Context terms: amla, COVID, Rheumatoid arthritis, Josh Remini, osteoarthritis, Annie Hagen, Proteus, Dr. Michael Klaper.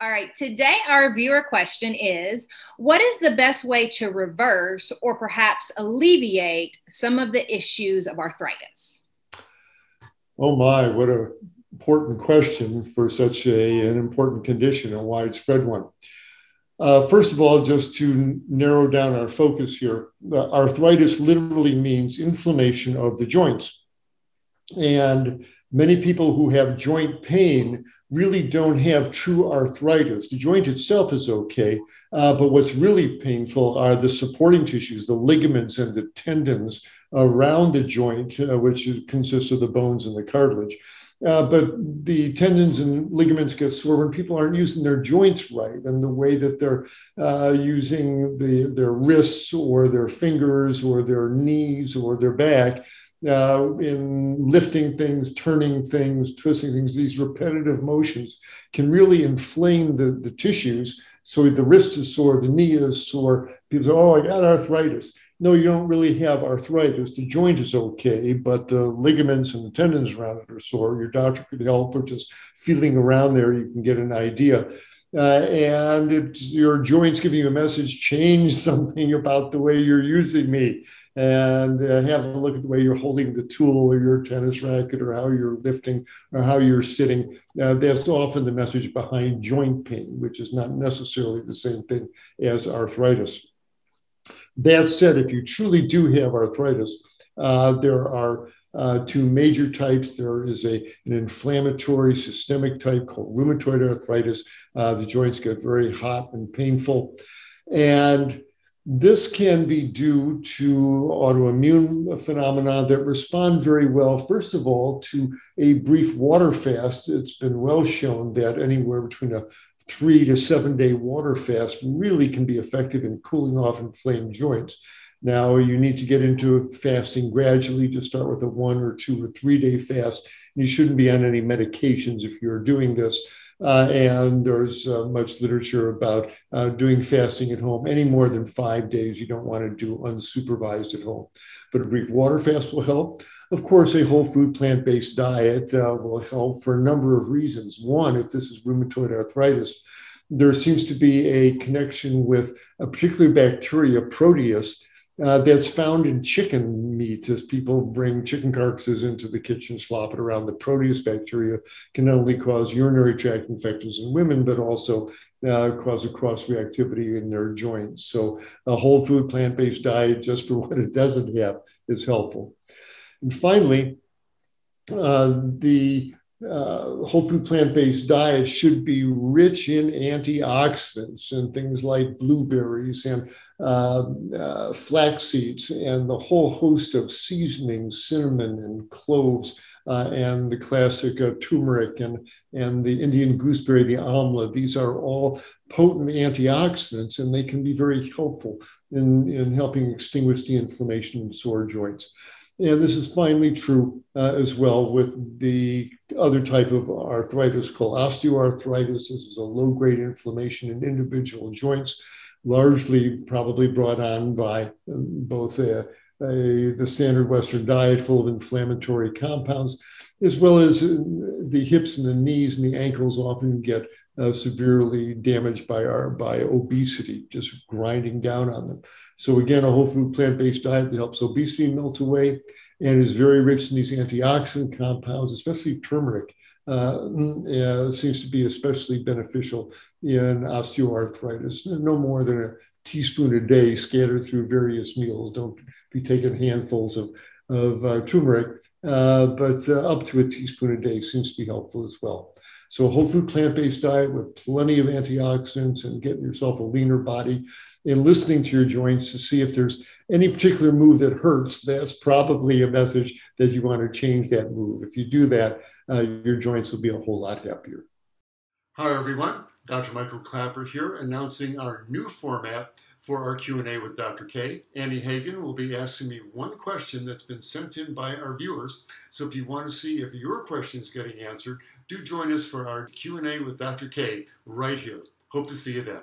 All right, today our viewer question is, what is the best way to reverse or perhaps alleviate some of the issues of arthritis? Oh my, what an important question for such an important condition, a widespread one. First of all, just to narrow down our focus here, arthritis literally means inflammation of the joints. And many people who have joint pain really don't have true arthritis. The joint itself is okay, but what's really painful are the supporting tissues, the ligaments and the tendons around the joint, which consists of the bones and the cartilage. But the tendons and ligaments get sore when people aren't using their joints right, and the way that they're using their wrists or their fingers or their knees or their back in lifting things, turning things, twisting things. These repetitive motions can really inflame the tissues. So the wrist is sore, the knee is sore. People say, oh, I got arthritis. No, you don't really have arthritis. The joint is okay, but the ligaments and the tendons around it are sore. Your doctor could help, or just feeling around there, you can get an idea. And it's your joints giving you a message, change something about the way you're using me. And have a look at the way you're holding the tool or your tennis racket or how you're lifting or how you're sitting. That's often the message behind joint pain, which is not necessarily the same thing as arthritis. That said, if you truly do have arthritis, there are two major types. There is an inflammatory systemic type called rheumatoid arthritis. The joints get very hot and painful. And this can be due to autoimmune phenomena that respond very well, first of all, to a brief water fast. It's been well shown that anywhere between a 3 to 7 day water fast really can be effective in cooling off inflamed joints. Now, you need to get into fasting gradually to start with a 1 or 2 or 3 day fast. You shouldn't be on any medications if you're doing this. And there's much literature about doing fasting at home. Any more than 5 days, you don't want to do unsupervised at home. But a brief water fast will help. Of course, a whole food plant-based diet will help for a number of reasons. One, if this is rheumatoid arthritis, there seems to be a connection with a particular bacteria, Proteus, that's found in chicken meat. As people bring chicken carcasses into the kitchen, slop it around, the Proteus bacteria can not only cause urinary tract infections in women, but also cause a cross-reactivity in their joints. So a whole food plant-based diet, just for what it doesn't have, is helpful. And finally, the whole food plant-based diet should be rich in antioxidants and things like blueberries and flax seeds and the whole host of seasonings, cinnamon and cloves, and the classic turmeric and the Indian gooseberry, the amla. These are all potent antioxidants, and they can be very helpful in helping extinguish the inflammation in sore joints. And this is finally true as well with the other type of arthritis called osteoarthritis. This is a low-grade inflammation in individual joints, largely probably brought on by both the standard Western diet full of inflammatory compounds, as well as the hips and the knees and the ankles often get severely damaged by obesity, just grinding down on them. So again, a whole food plant-based diet that helps obesity melt away and is very rich in these antioxidant compounds, especially turmeric, seems to be especially beneficial in osteoarthritis. No more than a teaspoon a day scattered through various meals. Don't be taking handfuls of turmeric, but up to a teaspoon a day seems to be helpful as well. So a whole food plant-based diet with plenty of antioxidants and getting yourself a leaner body and listening to your joints to see if there's any particular move that hurts. That's probably a message that you want to change that move. If you do that, your joints will be a whole lot happier. Hi, everyone. Dr. Michael Klaper here, announcing our new format for our Q&A with Dr. K. Annie Hagen will be asking me one question that's been sent in by our viewers. So if you want to see if your question is getting answered, do join us for our Q&A with Dr. K right here. Hope to see you then.